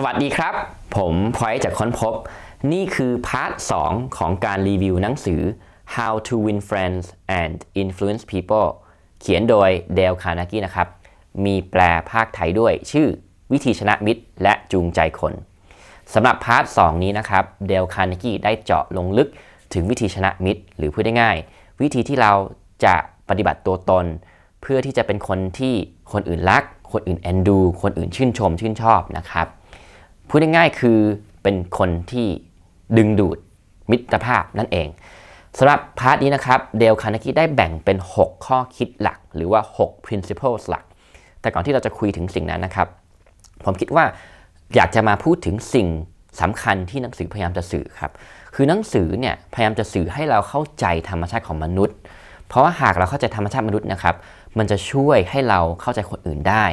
สวัสดีครับผมพลอยจากค้นพบนี่คือพาร์ท 2 ของการรีวิวหนังสือ How to Win Friends and Influence People เขียนโดยเดล คาร์เนกีนะครับมีแปลภาคไทยด้วยชื่อวิธีชนะมิตรและจูงใจคนสำหรับพาร์ท 2 นี้นะครับเดล คาร์เนกีได้เจาะลงลึกถึงวิธีชนะมิตรหรือพูดได้ง่ายวิธีที่เราจะปฏิบัติตัวตนเพื่อที่จะเป็นคนที่คนอื่นรักคนอื่นเอ็นดูคนอื่นชื่นชมชื่นชอบนะครับพูดง่ายๆคือเป็นคนที่ดึงดูดมิตรภาพนั่นเองสำหรับพาร์ทนี้นะครับเดล คาร์เนกีได้แบ่งเป็น6ข้อคิดหลักหรือว่า6 principles หลักแต่ก่อนที่เราจะคุยถึงสิ่งนั้นนะครับผมคิดว่าอยากจะมาพูดถึงสิ่งสำคัญที่หนังสือพยายามจะสื่อครับคือหนังสือเนี่ยพยายามจะสื่อให้เราเข้าใจธรรมชาติของมนุษย์เพราะว่าหากเราเข้าใจธรรมชาติมนุษย์นะครับมันจะช่วยให้เราเข้าใจคนอื่นได้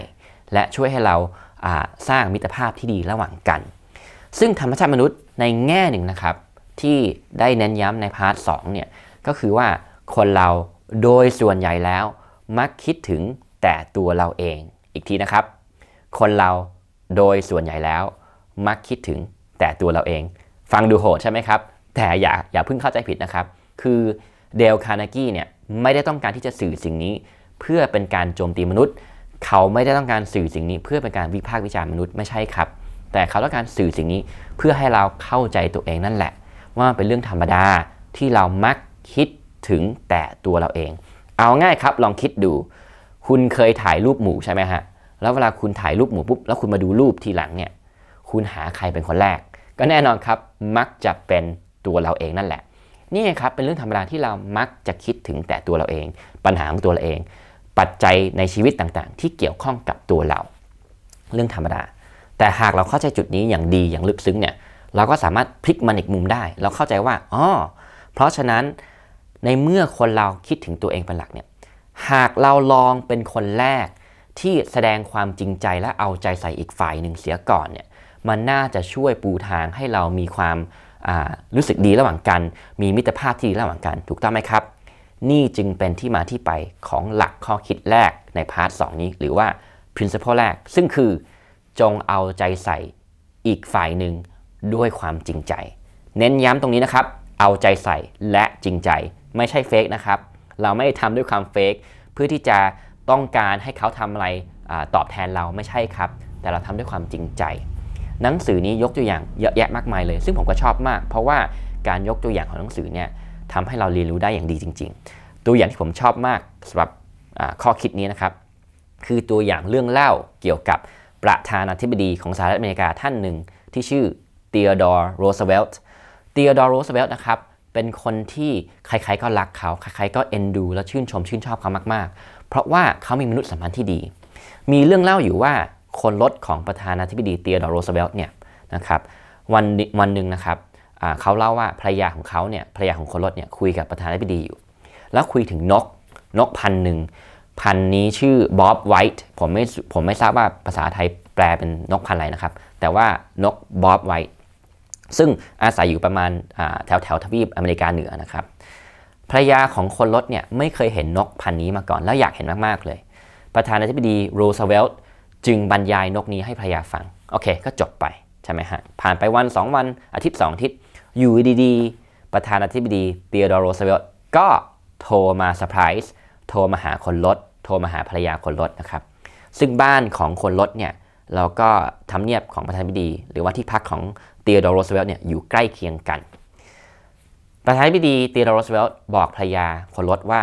และช่วยให้เราสร้างมิตรภาพที่ดีระหว่างกันซึ่งธรรมชาติมนุษย์ในแง่หนึ่งนะครับที่ได้เน้นย้ำในพาร์ท 2เนี่ยก็คือว่าคนเราโดยส่วนใหญ่แล้วมักคิดถึงแต่ตัวเราเองอีกทีนะครับคนเราโดยส่วนใหญ่แล้วมักคิดถึงแต่ตัวเราเองฟังดูโหดใช่ไหมครับแต่อย่าเพิ่งเข้าใจผิดนะครับคือเดล คาร์เนกีเนี่ยไม่ได้ต้องการที่จะสื่อสิ่งนี้เพื่อเป็นการโจมตีมนุษย์เขาไม่ได้ต้องการสื่อสิ่งนี้เพื่อเป็นการวิพากษ์วิจารณ์มนุษย์ไม่ใช่ครับแต่เขาต้องการสื่อสิ่งนี้เพื่อให้เราเข้าใจตัวเองนั่นแหละว่าเป็นเรื่องธรรมดาที่เรามักคิดถึงแต่ตัวเราเองเอาง่ายครับลองคิดดูคุณเคยถ่ายรูปหมู่ใช่ไหมฮะแล้วเวลาคุณถ่ายรูปหมู่ปุ๊บแล้วคุณมาดูรูปทีหลังเนี่ยคุณหาใครเป็นคนแรกก็แน่นอนครับมักจะเป็นตัวเราเองนั่นแหละนี่ครับเป็นเรื่องธรรมดาที่เรามักจะคิดถึงแต่ตัวเราเองปัญหาของตัวเราเองปัจจัยในชีวิตต่างๆที่เกี่ยวข้องกับตัวเราเรื่องธรรมดาแต่หากเราเข้าใจจุดนี้อย่างดีอย่างลึกซึ้งเนี่ยเราก็สามารถพลิกมันอีกมุมได้เราเข้าใจว่าเพราะฉะนั้นในเมื่อคนเราคิดถึงตัวเองเป็นหลักเนี่ยหากเราลองเป็นคนแรกที่แสดงความจริงใจและเอาใจใส่อีกฝ่ายหนึ่งเสียก่อนเนี่ยมันน่าจะช่วยปูทางให้เรามีความรู้สึกดีระหว่างกันมีมิตรภาพที่ดีระหว่างกันถูกต้องไหมครับนี่จึงเป็นที่มาที่ไปของหลักข้อคิดแรกในพาร์ท 2 นี้หรือว่า principle แรกซึ่งคือจงเอาใจใส่อีกฝ่ายหนึ่งด้วยความจริงใจเน้นย้ำตรงนี้นะครับเอาใจใส่และจริงใจไม่ใช่เฟกนะครับเราไม่ทำด้วยความเฟกเพื่อที่จะต้องการให้เขาทำอะไรตอบแทนเราไม่ใช่ครับแต่เราทำด้วยความจริงใจหนังสือนี้ยกตัวอย่างเยอะแยะมากมายเลยซึ่งผมก็ชอบมากเพราะว่าการยกตัวอย่างของหนังสือเนี่ยทำให้เราเรียนรู้ได้อย่างดีจริงๆตัวอย่างที่ผมชอบมากสำหรับข้อคิดนี้นะครับคือตัวอย่างเรื่องเล่าเกี่ยวกับประธานาธิบดีของสหรัฐอเมริกาท่านหนึ่งที่ชื่อเธียดอร์ โรสเวลต์นะครับเป็นคนที่ใครๆก็รักเขาใครๆก็เอ็นดูและชื่นชมชื่นชอบเขามากๆเพราะว่าเขามีมนุษยสัมพันธ์ที่ดีมีเรื่องเล่าอยู่ว่าคนรถของประธานาธิบดีเธียดอร์ โรสเวลต์เนี่ยนะครับวันหนึ่งนะครับเขาเล่าว่าภรรยาของเขาเนี่ยภรรยาของคนรถเนี่ยคุยกับประธานาธิบดีอยู่แล้วคุยถึงนกพันหนึ่งพันนี้ชื่อบ๊อบไวท์ผมไม่ทราบว่าภาษาไทยแปลเป็นนกพันอะไรนะครับแต่ว่านกบ๊อบไวท์ซึ่งอาศัยอยู่ประมาณแถวทวีปอเมริกาเหนือนะครับภรรยาของคนรถเนี่ยไม่เคยเห็นนกพันนี้มาก่อนแล้วอยากเห็นมากๆเลยประธานาธิบดีโรสเวลต์จึงบรรยายนกนี้ให้ภรรยาฟังโอเคก็จบไปใช่ไหมฮะผ่านไปวัน2วันอาทิตย์2อาทิตย์อยู่ดีๆประธานาธิบดีเธียดอร์ โรสเวลต์ก็โทรมาเซอร์ไพรส์โทรมาหาคนรถโทรมาหาภรรยาคนรถนะครับซึ่งบ้านของคนรถเนี่ยแล้วก็ทำเนียบของประธานาธิบดีหรือว่าที่พักของเธียดอร์ โรสเวลต์เนี่ยอยู่ใกล้เคียงกันประธานาธิบดีเธียดอร์ โรสเวลต์บอกภรรยาคนรถว่า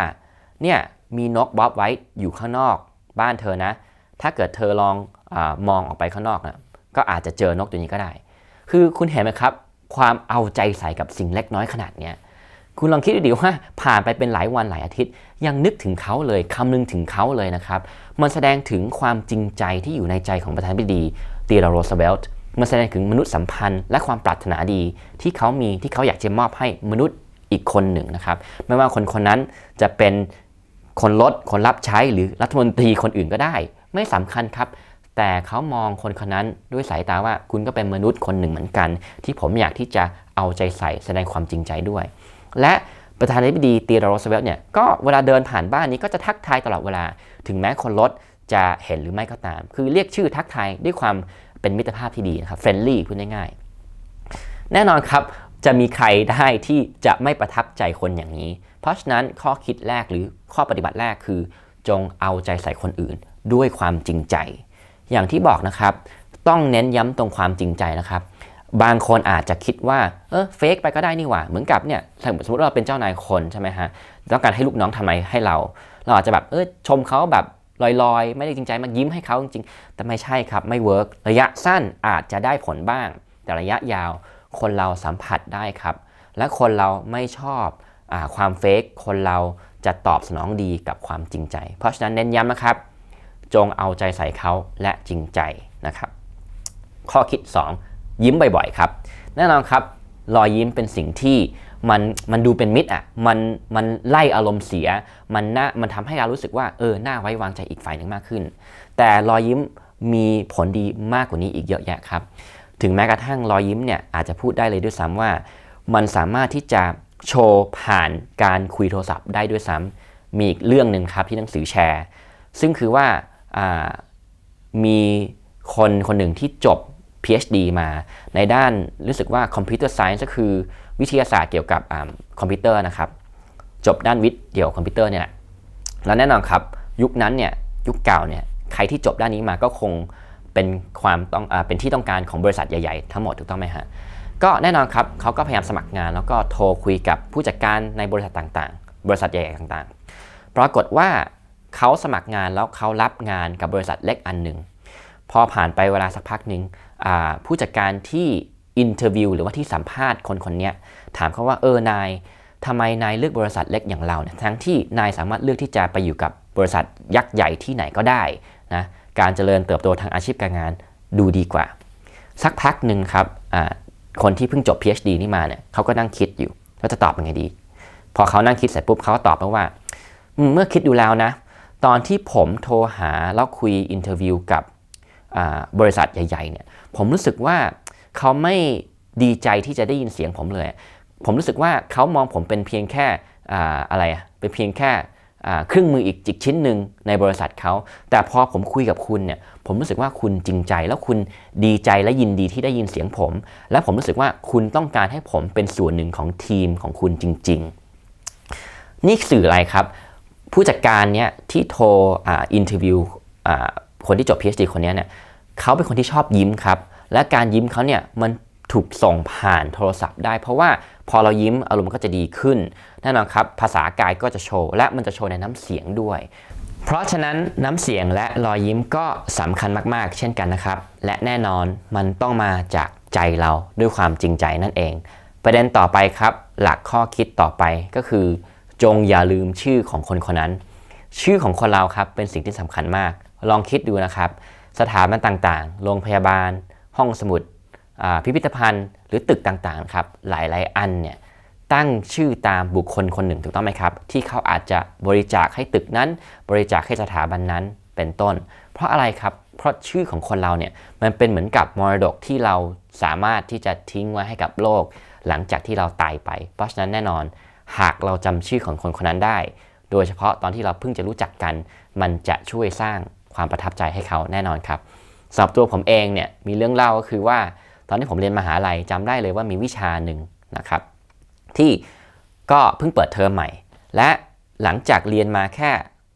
เนี่ยมีนกบ๊อบไวท์อยู่ข้างนอกบ้านเธอนะถ้าเกิดเธอลองมองออกไปข้างนอกนะก็อาจจะเจอนกตัวนี้ก็ได้คือคุณเห็นไหมครับความเอาใจใส่กับสิ่งเล็กน้อยขนาดนี้คุณลองคิดดูดิว่าผ่านไปเป็นหลายวันหลายอาทิตย์ยังนึกถึงเขาเลยคำนึงถึงเขาเลยนะครับมันแสดงถึงความจริงใจที่อยู่ในใจของประธานาธิบดีเธียดอร์ โรสเวลต์มันแสดงถึงมนุษยสัมพันธ์และความปรารถนาดีที่เขามีที่เขาอยากจะมอบให้มนุษย์อีกคนหนึ่งนะครับไม่ว่าคนนั้นจะเป็นคนรถคนรับใช้หรือรัฐมนตรีคนอื่นก็ได้ไม่สำคัญครับแต่เขามองคนคนนั้นด้วยสายตาว่าคุณก็เป็นมนุษย์คนหนึ่งเหมือนกันที่ผมอยากที่จะเอาใจใส่แสดงความจริงใจด้วยและประธานาธิบดีเธียดอร์ โรสเวลต์เนี่ยก็เวลาเดินผ่านบ้านนี้ก็จะทักทายตลอดเวลาถึงแม้คนรถจะเห็นหรือไม่ก็ตามคือเรียกชื่อทักทายด้วยความ เป็นมิตรภาพที่ดีนะครับเฟรนลี่พูดง่ายๆแน่นอนครับจะมีใครได้ที่จะไม่ประทับใจคนอย่างนี้เพราะฉะนั้นข้อคิดแรกหรือข้อปฏิบัติแรกคือจงเอาใจใส่คนอื่นด้วยความจริงใจอย่างที่บอกนะครับต้องเน้นย้ำตรงความจริงใจนะครับบางคนอาจจะคิดว่าเฟกไปก็ได้นี่หว่าเหมือนกับเนี่ยสมมติเราเป็นเจ้านายคนใช่ไหมฮะต้องการให้ลูกน้องทำอะไรให้เราอาจจะแบบชมเขาแบบลอยๆไม่ได้จริงใจมายิ้มให้เขาจริงๆแต่ไม่ใช่ครับไม่เวิร์กระยะสั้นอาจจะได้ผลบ้างแต่ระยะยาวคนเราสัมผัสได้ครับและคนเราไม่ชอบความเฟกคนเราจะตอบสนองดีกับความจริงใจเพราะฉะนั้นเน้นย้ำนะครับจงเอาใจใส่เขาและจริงใจนะครับข้อคิด2ยิ้มบ่อยๆครับแน่นอนครับรอยยิ้มเป็นสิ่งที่มันดูเป็นมิตรมันไล่อารมณ์เสียมันทำให้เรารู้สึกว่าน่าไว้วางใจอีกฝ่ายหนึ่งมากขึ้นแต่รอยยิ้มมีผลดีมากกว่านี้อีกเยอะแยะครับถึงแม้กระทั่งรอยยิ้มเนี่ยอาจจะพูดได้เลยด้วยซ้ำว่ามันสามารถที่จะโชว์ผ่านการคุยโทรศัพท์ได้ด้วยซ้ำมีอีกเรื่องหนึ่งครับที่หนังสือแชร์ซึ่งคือว่ามีคนหนึ่งที่จบ PhD มาในด้านรู้สึกว่า Computer Science ก็คือวิทยาศาสตร์เกี่ยวกับคอมพิวเตอร์นะครับจบด้านวิทย์เกี่ยวกับคอมพิวเตอร์เนี่ยแล้วแน่นอนครับยุคนั้นเนี่ยยุคเก่าเนี่ยใครที่จบด้านนี้มาก็คงเป็นความต้องเป็นที่ต้องการของบริษัทใหญ่ๆทั้งหมดถูกต้องไหมฮะก็แน่นอนครับเขาก็พยายามสมัครงานแล้วก็โทรคุยกับผู้จัดการในบริษัทต่างๆบริษัทใหญ่ๆต่างๆปรากฏว่าเขาสมัครงานแล้วเขารับงานกับบริษัทเล็กอันหนึ่งพอผ่านไปเวลาสักพักหนึ่งผู้จัดการที่อินเทอร์วิวหรือว่าที่สัมภาษณ์คนๆนี้ถามเขาว่านายทำไมนายเลือกบริษัทเล็กอย่างเราเนี่ยทั้งที่นายสามารถเลือกที่จะไปอยู่กับบริษัทยักษ์ใหญ่ที่ไหนก็ได้นะการเจริญเติบโตทางอาชีพการงานดูดีกว่าสักพักหนึ่งครับคนที่เพิ่งจบ PhD นี่มาเนี่ยเขาก็นั่งคิดอยู่ว่าจะตอบยังไงดีพอเขานั่งคิดเสร็จปุ๊บเขาก็ตอบมาว่าเมื่อคิดดูแล้วนะตอนที่ผมโทรหาแล้วคุยอินเทอร์วิวกับบริษัทใหญ่ๆเนี่ยผมรู้สึกว่าเขาไม่ดีใจที่จะได้ยินเสียงผมเลยผมรู้สึกว่าเขามองผมเป็นเพียงแค่เป็นเพียงแค่เครื่องมืออีกชิ้นหนึ่งในบริษัทเขาแต่พอผมคุยกับคุณเนี่ยผมรู้สึกว่าคุณจริงใจแล้วคุณดีใจและยินดีที่ได้ยินเสียงผมและผมรู้สึกว่าคุณต้องการให้ผมเป็นส่วนหนึ่งของทีมของคุณจริงๆนี่สื่ออะไรครับผู้จัดการเนี่ยที่โทรอินเทอร์วิวคนที่จบ PhD คนนี้เนี่ยเขาเป็นคนที่ชอบยิ้มครับและการยิ้มเขาเนี่ยมันถูกส่งผ่านโทรศัพท์ได้เพราะว่าพอเรายิ้มอารมณ์ก็จะดีขึ้นแน่นอนครับภาษากายก็จะโชว์และมันจะโชว์ในน้ำเสียงด้วยเพราะฉะนั้นน้ำเสียงและรอยยิ้มก็สำคัญมากๆเช่นกันนะครับและแน่นอนมันต้องมาจากใจเราด้วยความจริงใจนั่นเองประเด็นต่อไปครับหลักข้อคิดต่อไปก็คือจงอย่าลืมชื่อของคนคนนั้นชื่อของคนเราครับเป็นสิ่งที่สำคัญมากลองคิดดูนะครับสถาบันต่างๆโรงพยาบาลห้องสมุดพิพิธภัณฑ์หรือตึกต่างๆครับหลายๆอันเนี่ยตั้งชื่อตามบุคคลคนหนึ่งถูกต้องไหมครับที่เขาอาจจะบริจาคให้ตึกนั้นบริจาคให้สถาบันนั้นเป็นต้นเพราะอะไรครับเพราะชื่อของคนเราเนี่ยมันเป็นเหมือนกับมรดกที่เราสามารถที่จะทิ้งไว้ให้กับโลกหลังจากที่เราตายไปเพราะฉะนั้นแน่นอนหากเราจำชื่อของคนคนนั้นได้โดยเฉพาะตอนที่เราเพิ่งจะรู้จักกันมันจะช่วยสร้างความประทับใจให้เขาแน่นอนครับสำหรับตัวผมเองเนี่ยมีเรื่องเล่าก็คือว่าตอนที่ผมเรียนมหาลัยจำได้เลยว่ามีวิชาหนึ่งนะครับที่ก็เพิ่งเปิดเทอมใหม่และหลังจากเรียนมาแค่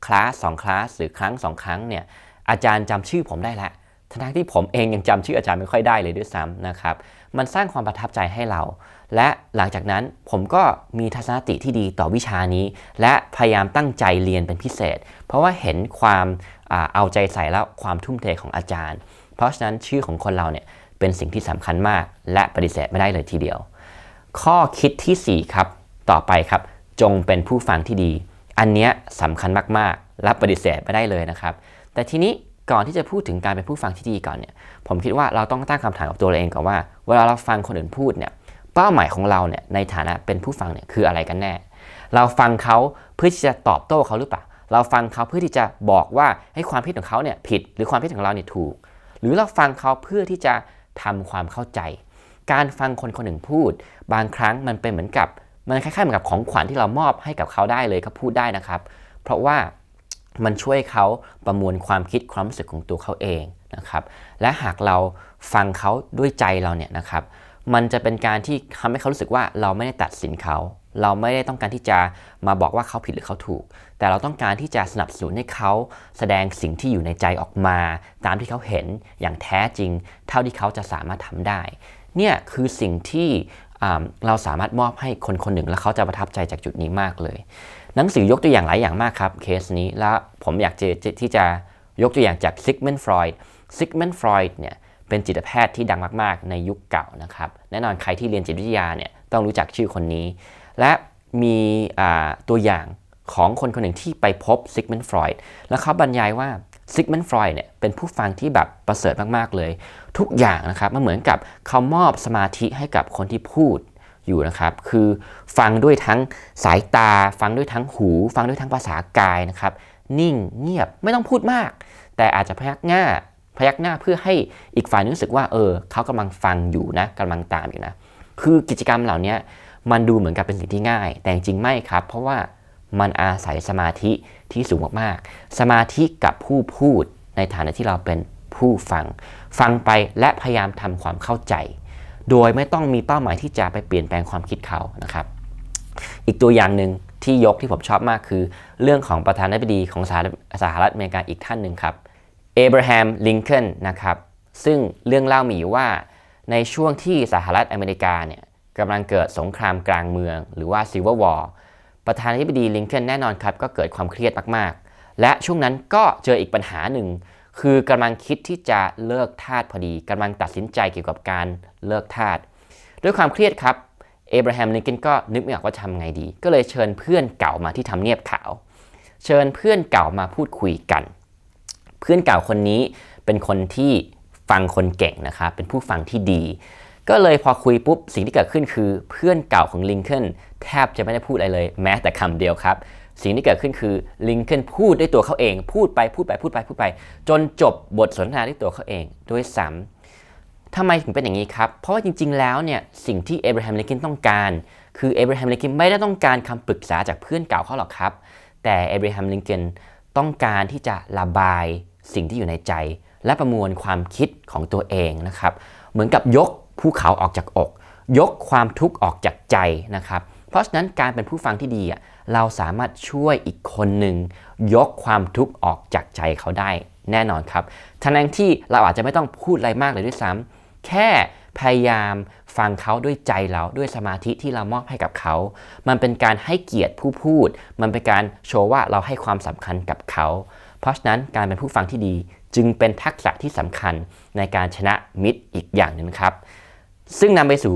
คลาส2คลาสหรือครั้ง2ครั้งเนี่ยอาจารย์จำชื่อผมได้แล้วทั้งที่ผมเองยังจำชื่ออาจารย์ไม่ค่อยได้เลยด้วยซ้ำนะครับมันสร้างความประทับใจให้เราและหลังจากนั้นผมก็มีทัศนคติที่ดีต่อวิชานี้และพยายามตั้งใจเรียนเป็นพิเศษเพราะว่าเห็นความเอาใจใส่แล้วความทุ่มเทของอาจารย์เพราะฉะนั้นชื่อของคนเราเนี่ยเป็นสิ่งที่สำคัญมากและปฏิเสธไม่ได้เลยทีเดียวข้อคิดที่4ครับต่อไปครับจงเป็นผู้ฟังที่ดีอันเนี้ยสำคัญมากๆและปฏิเสธไม่ได้เลยนะครับแต่ทีนี้ก่อนที่จะพูดถึงการเป็นผู้ฟังที่ดีก่อนเนี่ยผมคิดว่าเราต้องตั้งคำถามกับตัวเราเองก่อนว่าเวลาเราฟังคนอื่นพูดเนี่ยเป้าหมายของเราเนี่ยในฐานะเป็นผู้ฟังเนี่ยคืออะไรกันแน่เราฟังเขาเพื่อที่จะตอบโต้เขาหรือเปล่าเราฟังเขาเพื่อที่จะบอกว่าให้ความคิดของเขาเนี่ยผิดหรือความคิดของเราเนี่ยถูกหรือเราฟังเขาเพื่อที่จะทำความเข้าใจการฟังคนคนหนึ่งพูดบางครั้งมันเป็นเหมือนกับมันคล้ายๆเหมือนกับของขวัญที่เรามอบให้กับเขาได้เลยเขาพูดได้นะครับเพราะว่ามันช่วยเขาประมวลความคิดความรู้สึกของตัวเขาเอง นะครับและหากเราฟังเขาด้วยใจเราเนี่ยนะครับมันจะเป็นการที่ทำให้เขารู้สึกว่าเราไม่ได้ตัดสินเขาเราไม่ได้ต้องการที่จะมาบอกว่าเขาผิดหรือเขาถูกแต่เราต้องการที่จะสนับสนุนให้เขาแสดงสิ่งที่อยู่ในใจออกมาตามที่เขาเห็นอย่างแท้จริงเท่าที่เขาจะสามารถทำได้เนี่ยคือสิ่งที่เราสามารถมอบให้คนคนหนึ่งแล้วเขาจะประทับใจจากจุดนี้มากเลยหนังสือยกตัวอย่างหลายอย่างมากครับเคสนี้แล้วผมอยากที่จะยกตัวอย่างจากซิกมนด์ฟรอยด์เนี่ยเป็นจิตแพทย์ที่ดังมากๆในยุคเก่านะครับแน่นอนใครที่เรียนจิตวิทยาเนี่ยต้องรู้จักชื่อคนนี้และมีตัวอย่างของคนคนหนึ่งที่ไปพบซิกมนด์ฟรอยด์แล้วเขาบรรยายว่าซิกมนด์ฟรอยด์เนี่ยเป็นผู้ฟังที่แบบประเสริฐมากๆเลยทุกอย่างนะครับมันเหมือนกับเขามอบสมาธิให้กับคนที่พูดอยู่นะครับคือฟังด้วยทั้งสายตาฟังด้วยทั้งหูฟังด้วยทั้งภาษากายนะครับนิ่งเงียบไม่ต้องพูดมากแต่อาจจะพยักหน้าเพื่อให้อีกฝ่ายนึงรู้สึกว่าเขากำลังฟังอยู่นะกำลังตามอยู่นะคือกิจกรรมเหล่านี้มันดูเหมือนกับเป็นสิ่งที่ง่ายแต่จริงไม่ครับเพราะว่ามันอาศัยสมาธิที่สูงมากๆสมาธิกับผู้พูดในฐานะที่เราเป็นผู้ฟังไปและพยายามทำความเข้าใจโดยไม่ต้องมีเป้าหมายที่จะไปเปลี่ยนแปลงความคิดเขานะครับอีกตัวอย่างหนึ่งที่ยกที่ผมชอบมากคือเรื่องของประธานาธิบดีของสหรัฐอเมริกาอีกท่านหนึ่งครับเอเบราแฮมลิงคอล์นนะครับซึ่งเรื่องเล่ามีอยู่ว่าในช่วงที่สหรัฐอเมริกาเนี่ยกำลังเกิดสงครามกลางเมืองหรือว่า Civil War ประธานาธิบดีลิงคอล์นแน่นอนครับก็เกิดความเครียดมากๆและช่วงนั้นก็เจออีกปัญหาหนึ่งคือกำลังคิดที่จะเลิกทาสพอดีกำลังตัดสินใจเกี่ยวกับการเลิกทาสด้วยความเครียดครับเอเบราแฮมลิงคอล์นก็นึกไม่ออกว่าทำไงดีก็เลยเชิญเพื่อนเก่ามาที่ทำเนียบขาวเชิญเพื่อนเก่ามาพูดคุยกันเพื่อนเก่าคนนี้เป็นคนที่ฟังคนเก่งนะครับเป็นผู้ฟังที่ดีก็เลยพอคุยปุ๊บสิ่งที่เกิดขึ้นคือเพื่อนเก่าของลิงคอล์นแทบจะไม่ได้พูดอะไรเลยแม้แต่คำเดียวครับสิ่งที่เกิดขึ้นคือลิงคอล์นพูดด้วยตัวเขาเองพูดไปจนจบบทสนทนาด้วยตัวเขาเองโดยซ้ำทำไมถึงเป็นอย่างนี้ครับเพราะว่าจริงๆแล้วเนี่ยสิ่งที่เอเบราแฮมลิงคอล์นต้องการคือเอเบราแฮมลิงคอล์นไม่ได้ต้องการคำปรึกษาจากเพื่อนเก่าเขาหรอกครับแต่เอเบราแฮมลิงคอล์นต้องการที่จะระบายสิ่งที่อยู่ในใจและประมวลความคิดของตัวเองนะครับเหมือนกับยกภูเขาออกจากอกยกความทุกข์ออกจากใจนะครับเพราะฉะนั้นการเป็นผู้ฟังที่ดีเราสามารถช่วยอีกคนหนึ่งยกความทุกข์ออกจากใจเขาได้แน่นอนครับทั้งที่เราอาจจะไม่ต้องพูดอะไรมากเลยด้วยซ้ำแค่พยายามฟังเขาด้วยใจเราด้วยสมาธิที่เรามอบให้กับเขามันเป็นการให้เกียรติผู้พูดมันเป็นการโชว์ว่าเราให้ความสำคัญกับเขาเพราะฉะนั้นการเป็นผู้ฟังที่ดีจึงเป็นทักษะที่สำคัญในการชนะมิตรอีกอย่างหนึ่งครับซึ่งนำไปสู่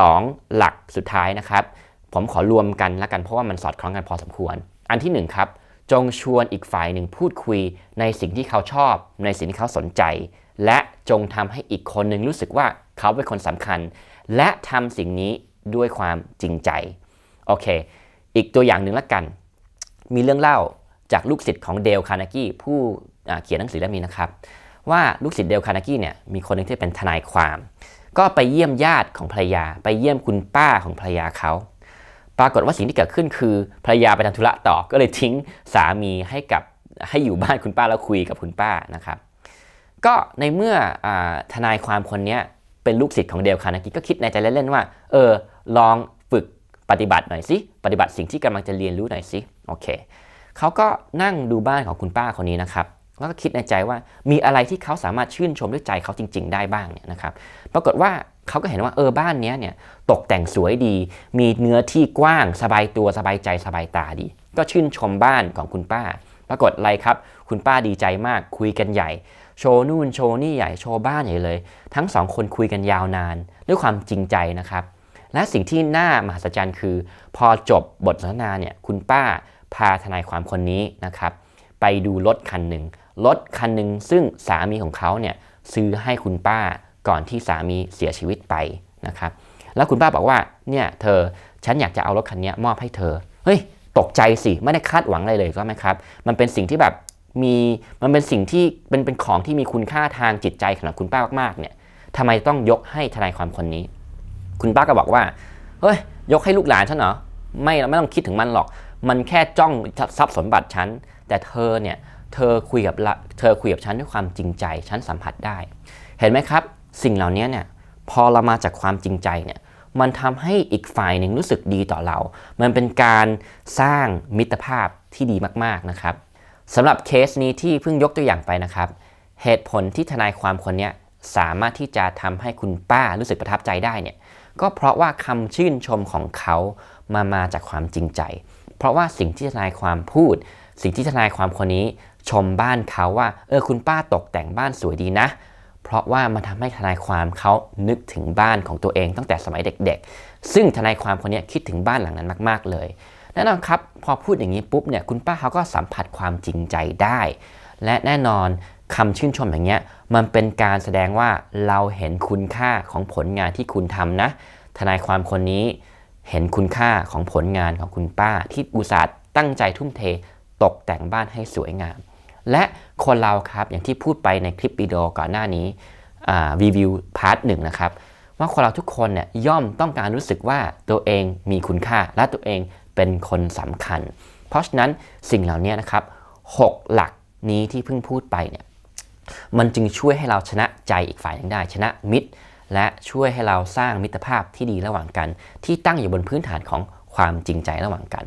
2หลักสุดท้ายนะครับผมขอรวมกันละกันเพราะว่ามันสอดคล้องกันพอสมควรอันที่1ครับจงชวนอีกฝ่ายหนึ่งพูดคุยในสิ่งที่เขาชอบในสิ่งที่เขาสนใจและจงทำให้อีกคนหนึ่งรู้สึกว่าเขาเป็นคนสำคัญและทำสิ่งนี้ด้วยความจริงใจโอเคอีกตัวอย่างหนึ่งละกันมีเรื่องเล่าจากลูกศิษย์ของเดลคาร์เนกีผู้เขียนหนังสือเล่มนี้นะครับว่าลูกศิษย์เดลคาร์เนกีเนี่ยมีคนนึงที่เป็นทนายความก็ไปเยี่ยมญาติของภรรยาไปเยี่ยมคุณป้าของภรรยาเขาปรากฏว่าสิ่งที่เกิดขึ้นคือภรรยาไปทำธุระต่อก็เลยทิ้งสามีให้อยู่บ้านคุณป้าแล้วคุยกับคุณป้านะครับก็ในเมื่อทนายความคนนี้เป็นลูกศิษย์ของเดลคาร์เนกีก็คิดในใจเล่นๆว่าลองฝึกปฏิบัติหน่อยสิปฏิบัติสิ่งที่กำลังจะเรียนรู้หน่อยสิโอเคเขาก็นั่งดูบ้านของคุณป้าคนนี้นะครับแล้วก็คิดในใจว่ามีอะไรที่เขาสามารถชื่นชมด้วยใจเขาจริงๆได้บ้างเนี่ยนะครับปรากฏว่าเขาก็เห็นว่าบ้านนี้เนี่ยตกแต่งสวยดีมีเนื้อที่กว้างสบายตัวสบายใจสบายตาดีก็ชื่นชมบ้านของคุณป้าปรากฏอะไรครับคุณป้าดีใจมากคุยกันใหญ่โชว์นู่นโชว์นี่ใหญ่โชว์บ้านใหญ่เลยทั้งสองคนคุยกันยาวนานด้วยความจริงใจนะครับและสิ่งที่น่ามหัศจรรย์คือพอจบบทสนทนาเนี่ยคุณป้าพาทนายความคนนี้นะครับไปดูรถคันหนึ่งซึ่งสามีของเขาเนี่ยซื้อให้คุณป้าก่อนที่สามีเสียชีวิตไปนะครับแล้วคุณป้าบอกว่าเนี่ยเธอฉันอยากจะเอารถคันนี้มอบให้เธอเฮ้ยตกใจสิไม่ได้คาดหวังอะไรเลยใช่ไหมครับมันเป็นสิ่งที่แบบมันเป็นสิ่งที่เป็นของที่มีคุณค่าทางจิตใจสำหรับคุณป้ามากๆเนี่ยทำไมต้องยกให้ทนายความคนนี้คุณป้าก็บอกว่าเฮ้ยยกให้ลูกหลานฉันเหรอไม่ต้องคิดถึงมันหรอกมันแค่จ้องทรัพย์สมบัติฉันแต่เธอเนี่ย เธอคุยกับฉันด้วยความจริงใจฉันสัมผัสได้เห็นไหมครับสิ่งเหล่านี้เนี่ยพอเรามาจากความจริงใจเนี่ยมันทำให้อีกฝ่ายหนึ่งรู้สึกดีต่อเรามันเป็นการสร้างมิตรภาพที่ดีมากๆนะครับสำหรับเคสนี้ที่เพิ่งยกตัวอย่างไปนะครับเหตุผลที่ทนายความคนนี้สามารถที่จะทำให้คุณป้ารู้สึกประทับใจได้เนี่ยก็เพราะว่าคำชื่นชมของเขามาจากความจริงใจเพราะว่าสิ่งที่ทนายความพูดสิ่งที่ทนายความคนนี้ชมบ้านเขาว่าคุณป้าตกแต่งบ้านสวยดีนะเพราะว่ามันทำให้ทนายความเขานึกถึงบ้านของตัวเองตั้งแต่สมัยเด็กๆซึ่งทนายความคนนี้คิดถึงบ้านหลังนั้นมากๆเลยแน่นอนครับพอพูดอย่างนี้ปุ๊บเนี่ยคุณป้าเขาก็สัมผัสความจริงใจได้และแน่นอนคำชื่นชมอย่างเงี้ยมันเป็นการแสดงว่าเราเห็นคุณค่าของผลงานที่คุณทำนะทนายความคนนี้เห็นคุณค่าของผลงานของคุณป้าที่อุตส่าห์ตั้งใจทุ่มเทตกแต่งบ้านให้สวยงามและคนเราครับอย่างที่พูดไปในคลิปวิดีโอก่อนหน้านี้รีวิวพาร์ทหนึ่งนะครับว่าคนเราทุกคนเนี่ยย่อมต้องการรู้สึกว่าตัวเองมีคุณค่าและตัวเองเป็นคนสำคัญเพราะฉะนั้นสิ่งเหล่านี้นะครับ6หลักนี้ที่เพิ่งพูดไปเนี่ยมันจึงช่วยให้เราชนะใจอีกฝ่ายหนึ่งได้ชนะมิตรและช่วยให้เราสร้างมิตรภาพที่ดีระหว่างกันที่ตั้งอยู่บนพื้นฐานของความจริงใจระหว่างกัน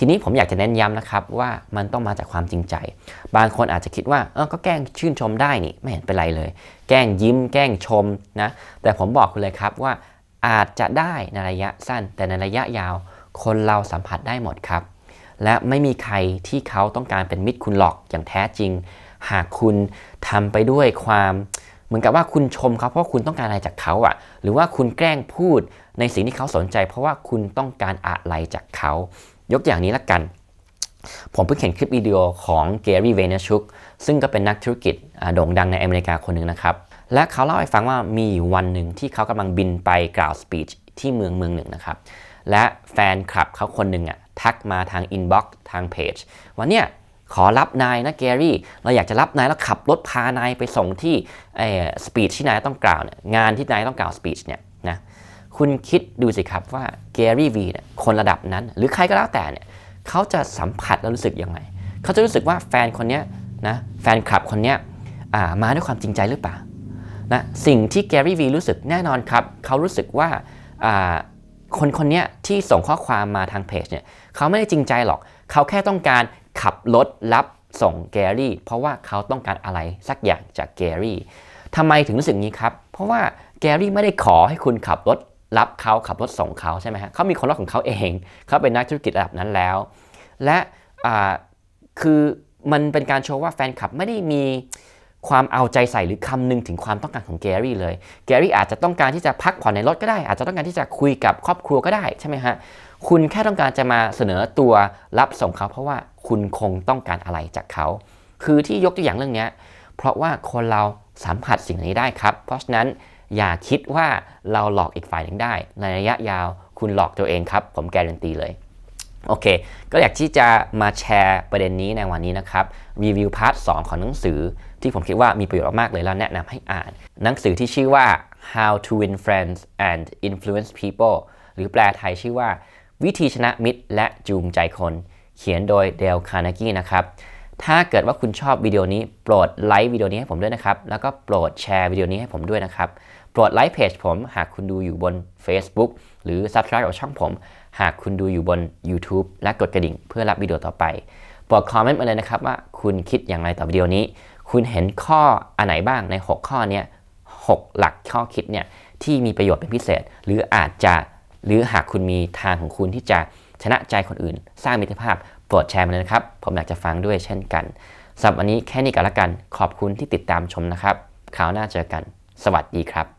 ทีนี้ผมอยากจะเน้นย้ำนะครับว่ามันต้องมาจากความจริงใจบางคนอาจจะคิดว่าก็แกล้งชื่นชมได้นี่ไม่เห็นเป็นไรเลยแกล้งยิ้มแกล้งชมนะแต่ผมบอกคุณเลยครับว่าอาจจะได้ในระยะสั้นแต่ในระยะยาวคนเราสัมผัสได้หมดครับและไม่มีใครที่เขาต้องการเป็นมิตรคุณหรอกอย่างแท้จริงหากคุณทำไปด้วยความเหมือนกับว่าคุณชมเขาเพราะคุณต้องการอะไรจากเขาอ่ะหรือว่าคุณแกล้งพูดในสิ่งที่เขาสนใจเพราะว่าคุณต้องการอะไรจากเขายกอย่างนี้ละกันผมเพิ่งเห็นคลิปวิดีโอของแกรี่ เวเนชุกซึ่งก็เป็นนักธุรกิจโด่งดังในอเมริกาคนหนึ่งนะครับและเขาเล่าให้ฟังว่ามีอยู่วันหนึ่งที่เขากำลังบินไปกล่าวสปีชที่เมืองหนึ่งนะครับและแฟนคลับเขาคนหนึ่งอ่ะทักมาทางอินบ็อกซ์ทางเพจว่าเนี่ยขอรับนายนะแกรี่เราอยากจะรับนายแล้วขับรถพานายไปส่งที่สปีชที่นายต้องกล่าวเนี่ยงานที่นายต้องกล่าวสปีชเนี่ยนะคุณคิดดูสิครับว่าแกรี่ วีเนี่ยคนระดับนั้นหรือใครก็แล้วแต่เนี่ยเขาจะสัมผัสแล้วรู้สึกยังไงเขาจะรู้สึกว่าแฟนคนนี้นะแฟนคลับคนนี้มาด้วยความจริงใจหรือเปล่านะสิ่งที่แกรี่ วีรู้สึกแน่นอนครับเขารู้สึกว่าคนนี้ที่ส่งข้อความมาทางเพจเนี่ยเขาไม่ได้จริงใจหรอกเขาแค่ต้องการขับรถรับส่งแกรี่เพราะว่าเขาต้องการอะไรสักอย่างจากแกรี่ทำไมถึงรู้สึกนี้ครับเพราะว่าแกรี่ไม่ได้ขอให้คุณขับรถรับเขาขับรถส่งเขาใช่ไหมฮะเขามีคนรอบของเขาเองเขาเป็นนักธุรกิจระดับนั้นแล้วและคือมันเป็นการโชว์ว่าแฟนคลับไม่ได้มีความเอาใจใส่หรือคำนึงถึงความต้องการของแกรี่เลยแกรี่อาจจะต้องการที่จะพักผ่อนในรถก็ได้อาจจะต้องการที่จะคุยกับครอบครัวก็ได้ใช่ไหมฮะคุณแค่ต้องการจะมาเสนอตัวรับส่งเขาเพราะว่าคุณคงต้องการอะไรจากเขาคือที่ยกตัวอย่างเรื่องนี้เพราะว่าคนเราสัมผัสสิ่งนี้ได้ครับเพราะฉะนั้นอย่าคิดว่าเราหลอกอีกฝ่ายหนึ่งได้ในระยะยาวคุณหลอกตัวเองครับผมการันตีเลยโอเคก็อยากที่จะมาแชร์ประเด็นนี้ในวันนี้นะครับรีวิวพาร์ท 2ของหนังสือที่ผมคิดว่ามีประโยชน์มากเลยแล้วแนะนำให้อ่านหนังสือที่ชื่อว่า How to Win Friends and Influence People หรือแปลไทยชื่อว่าวิธีชนะมิตรและจูงใจคนเขียนโดยเดล คาร์เนกี้นะครับถ้าเกิดว่าคุณชอบวิดีโอนี้โปรดไลค์วิดีโอนี้ให้ผมด้วยนะครับแล้วก็โปรดแชร์วิดีโอนี้ให้ผมด้วยนะครับโปรดไลค์เพจผมหากคุณดูอยู่บน Facebook หรือ Subscribe กับช่องผมหากคุณดูอยู่บน YouTube และกดกระดิ่งเพื่อรับวิดีโอต่อไปโปรดคอมเมนต์มาเลยนะครับว่าคุณคิดอย่างไรต่อวิดีโอนี้คุณเห็นข้ออันไหนบ้างใน6ข้อนี้6หลักข้อคิดเนี่ยที่มีประโยชน์เป็นพิเศษหรือหากคุณมีทางของคุณที่จะชนะใจคนอื่นสร้างมิตรภาพโปรดแชร์มาเลยนะครับผมอยากจะฟังด้วยเช่นกันสำหรับวันนี้แค่นี้ก็แล้วกันขอบคุณที่ติดตามชมนะครับคราวหน้าเจอกันสวัสดีครับ